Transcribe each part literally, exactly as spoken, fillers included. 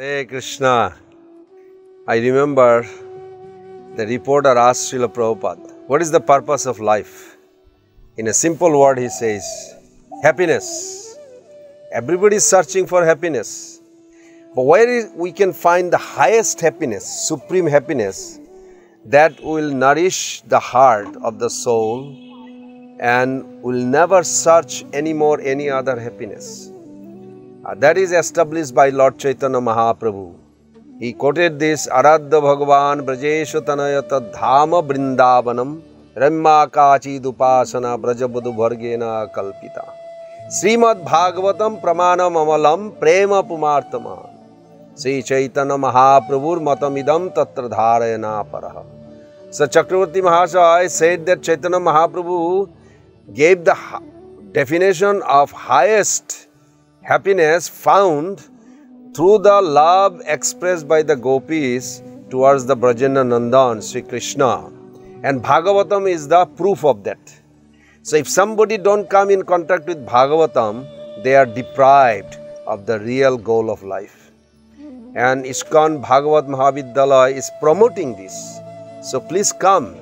Hare Krishna. I remember the reporter asked Srila Prabhupada, what is the purpose of life? In a simple word he says, happiness. Everybody is searching for happiness. But where is, we can find the highest happiness, supreme happiness, that will nourish the heart of the soul and will never search anymore any other happiness. Uh, that is established by Lord Chaitanya Mahaprabhu. He quoted this, Aradhya Bhagavan Brajesha Tanayata Dhama Vrindavanam Ramma Kachi Dupasana Brajabadu Bhargena Kalpita Srimad Bhagavatam Pramanam Amalam Prema Pumartama Sri Chaitanya Mahaprabhu Matamidam Tatra Dharayana Paraha. So Chakravarti Mahashay said that Chaitanya Mahaprabhu gave the definition of highest happiness found through the love expressed by the gopis towards the Brajanandana Sri Krishna. And Bhagavatam is the proof of that. So if somebody don't come in contact with Bhagavatam, they are deprived of the real goal of life. And ISKCON Bhagavata Mahavidyalaya is promoting this. So please come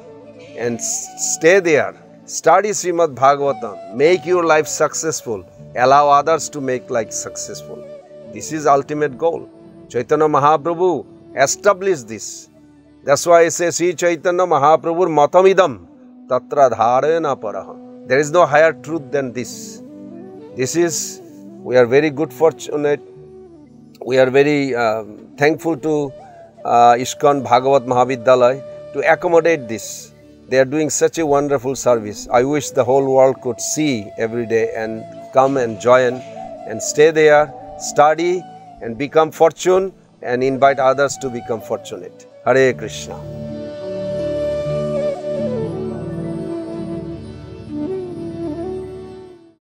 and stay there. Study Srimad Bhagavatam. Make your life successful. Allow others to make life successful. This is ultimate goal. Chaitanya Mahaprabhu established this. That's why I say, Sri Chaitanya Mahaprabhu matamidam tatra dharayana paraha. There is no higher truth than this. This is, we are very good fortunate. We are very uh, thankful to uh, ISKCON Bhagavata Mahavidyalaya to accommodate this. They are doing such a wonderful service. I wish the whole world could see every day and come and join and stay there, study and become fortunate and invite others to become fortunate. Hare Krishna.